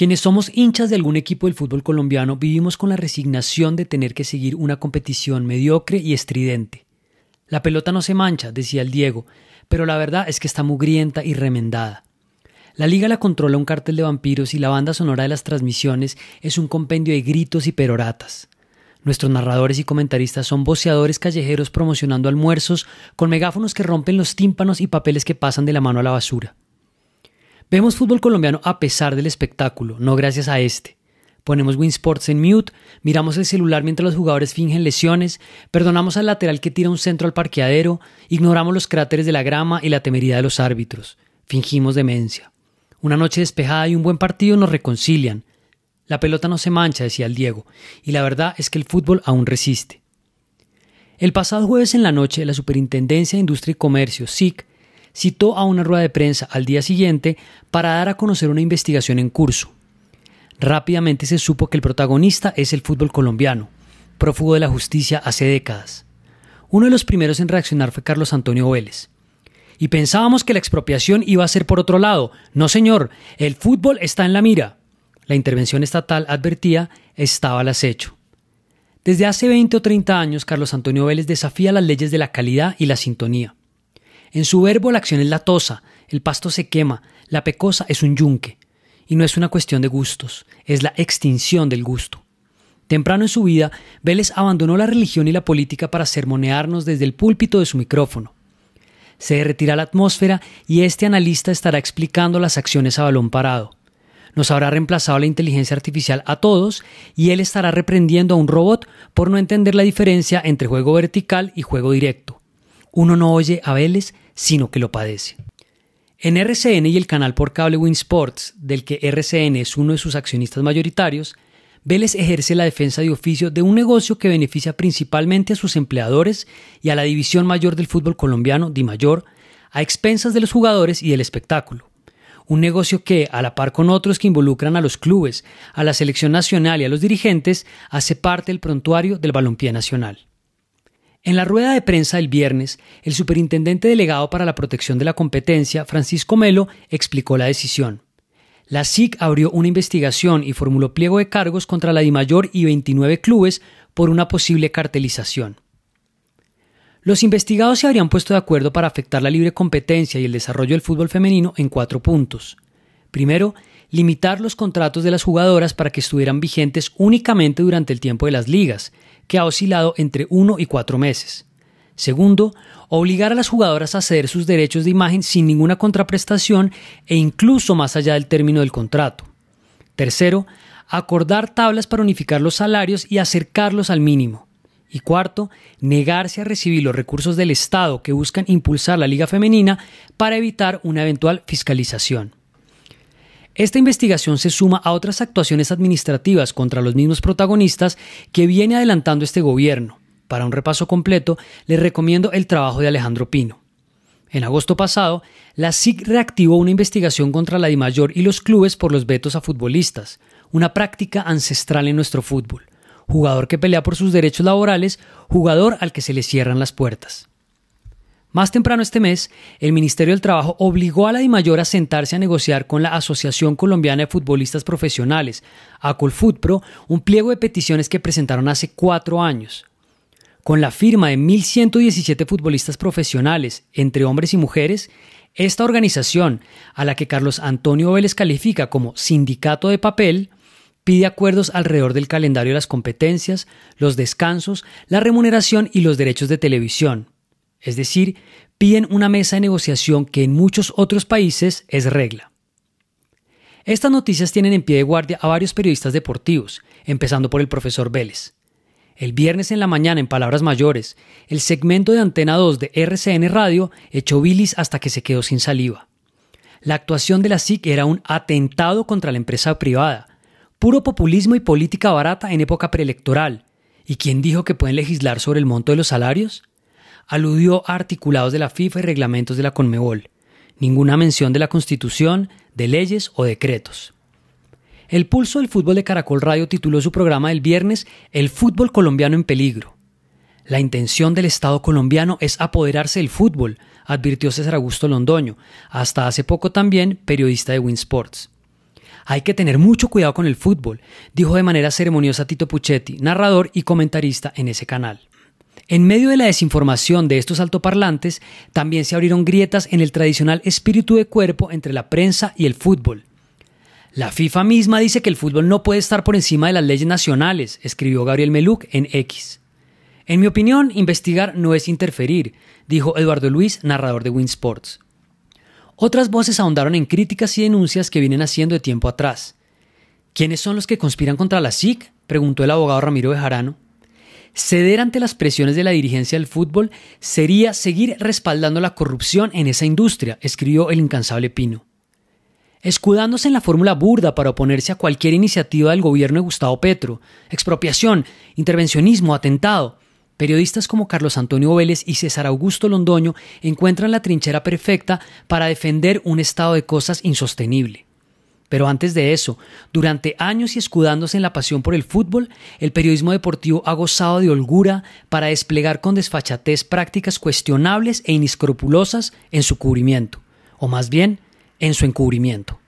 Quienes somos hinchas de algún equipo del fútbol colombiano vivimos con la resignación de tener que seguir una competición mediocre y estridente. La pelota no se mancha, decía el Diego, pero la verdad es que está mugrienta y remendada. La liga la controla un cartel de vampiros y la banda sonora de las transmisiones es un compendio de gritos y peroratas. Nuestros narradores y comentaristas son voceadores callejeros promocionando almuerzos con megáfonos que rompen los tímpanos y papeles que pasan de la mano a la basura. Vemos fútbol colombiano a pesar del espectáculo, no gracias a este. Ponemos Win Sports en mute, miramos el celular mientras los jugadores fingen lesiones, perdonamos al lateral que tira un centro al parqueadero, ignoramos los cráteres de la grama y la temeridad de los árbitros. Fingimos demencia. Una noche despejada y un buen partido nos reconcilian. La pelota no se mancha, decía el Diego, y la verdad es que el fútbol aún resiste. El pasado jueves en la noche, la Superintendencia de Industria y Comercio, SIC, citó a una rueda de prensa al día siguiente para dar a conocer una investigación en curso. Rápidamente se supo que el protagonista es el fútbol colombiano, prófugo de la justicia hace décadas. Uno de los primeros en reaccionar fue Carlos Antonio Vélez. Y pensábamos que la expropiación iba a ser por otro lado. No, señor, el fútbol está en la mira. La intervención estatal, advertía, estaba al acecho. Desde hace 20 o 30 años, Carlos Antonio Vélez desafía las leyes de la calidad y la sintonía. En su verbo la acción es latosa, el pasto se quema, la pecosa es un yunque. Y no es una cuestión de gustos, es la extinción del gusto. Temprano en su vida, Vélez abandonó la religión y la política para sermonearnos desde el púlpito de su micrófono. Se derretirá la atmósfera y este analista estará explicando las acciones a balón parado. Nos habrá reemplazado la inteligencia artificial a todos y él estará reprendiendo a un robot por no entender la diferencia entre juego vertical y juego directo. Uno no oye a Vélez, sino que lo padece. En RCN y el canal por cable Win Sports, del que RCN es uno de sus accionistas mayoritarios, Vélez ejerce la defensa de oficio de un negocio que beneficia principalmente a sus empleadores y a la División Mayor del Fútbol Colombiano, Dimayor, a expensas de los jugadores y del espectáculo. Un negocio que, a la par con otros que involucran a los clubes, a la selección nacional y a los dirigentes, hace parte del prontuario del balompié nacional. En la rueda de prensa del viernes, el superintendente delegado para la protección de la competencia, Francisco Melo, explicó la decisión. La SIC abrió una investigación y formuló pliego de cargos contra la Dimayor y 29 clubes por una posible cartelización. Los investigados se habrían puesto de acuerdo para afectar la libre competencia y el desarrollo del fútbol femenino en 4 puntos. Primero, limitar los contratos de las jugadoras para que estuvieran vigentes únicamente durante el tiempo de las ligas, que ha oscilado entre 1 y 4 meses. Segundo, obligar a las jugadoras a ceder sus derechos de imagen sin ninguna contraprestación e incluso más allá del término del contrato. Tercero, acordar tablas para unificar los salarios y acercarlos al mínimo. Y cuarto, negarse a recibir los recursos del Estado que buscan impulsar la liga femenina para evitar una eventual fiscalización. Esta investigación se suma a otras actuaciones administrativas contra los mismos protagonistas que viene adelantando este gobierno. Para un repaso completo, les recomiendo el trabajo de Alejandro Pino. En agosto pasado, la SIC reactivó una investigación contra la Dimayor y los clubes por los vetos a futbolistas, una práctica ancestral en nuestro fútbol. Jugador que pelea por sus derechos laborales, jugador al que se le cierran las puertas. Más temprano este mes, el Ministerio del Trabajo obligó a la Dimayor a sentarse a negociar con la Asociación Colombiana de Futbolistas Profesionales, ACOLFUTPRO, un pliego de peticiones que presentaron hace 4 años. Con la firma de 1.117 futbolistas profesionales, entre hombres y mujeres, esta organización, a la que Carlos Antonio Vélez califica como sindicato de papel, pide acuerdos alrededor del calendario de las competencias, los descansos, la remuneración y los derechos de televisión. Es decir, piden una mesa de negociación que en muchos otros países es regla. Estas noticias tienen en pie de guardia a varios periodistas deportivos, empezando por el profesor Vélez. El viernes en la mañana, en palabras mayores, el segmento de Antena 2 de RCN Radio echó bilis hasta que se quedó sin saliva. La actuación de la SIC era un atentado contra la empresa privada, puro populismo y política barata en época preelectoral. ¿Y quién dijo que pueden legislar sobre el monto de los salarios? Aludió a articulados de la FIFA y reglamentos de la Conmebol. Ninguna mención de la Constitución, de leyes o decretos. El Pulso del Fútbol de Caracol Radio tituló su programa del viernes El fútbol colombiano en peligro. La intención del Estado colombiano es apoderarse del fútbol, advirtió César Augusto Londoño, hasta hace poco también periodista de Win Sports. Hay que tener mucho cuidado con el fútbol, dijo de manera ceremoniosa Tito Puchetti, narrador y comentarista en ese canal. En medio de la desinformación de estos altoparlantes, también se abrieron grietas en el tradicional espíritu de cuerpo entre la prensa y el fútbol. La FIFA misma dice que el fútbol no puede estar por encima de las leyes nacionales, escribió Gabriel Meluc en X. En mi opinión, investigar no es interferir, dijo Eduardo Luis, narrador de Win Sports. Otras voces ahondaron en críticas y denuncias que vienen haciendo de tiempo atrás. ¿Quiénes son los que conspiran contra la SIC?, preguntó el abogado Ramiro Bejarano. Ceder ante las presiones de la dirigencia del fútbol sería seguir respaldando la corrupción en esa industria, escribió el incansable Pino. Escudándose en la fórmula burda para oponerse a cualquier iniciativa del gobierno de Gustavo Petro, expropiación, intervencionismo, atentado, periodistas como Carlos Antonio Vélez y César Augusto Londoño encuentran la trinchera perfecta para defender un estado de cosas insostenible. Pero antes de eso, durante años y escudándose en la pasión por el fútbol, el periodismo deportivo ha gozado de holgura para desplegar con desfachatez prácticas cuestionables e inescrupulosas en su cubrimiento, o más bien, en su encubrimiento.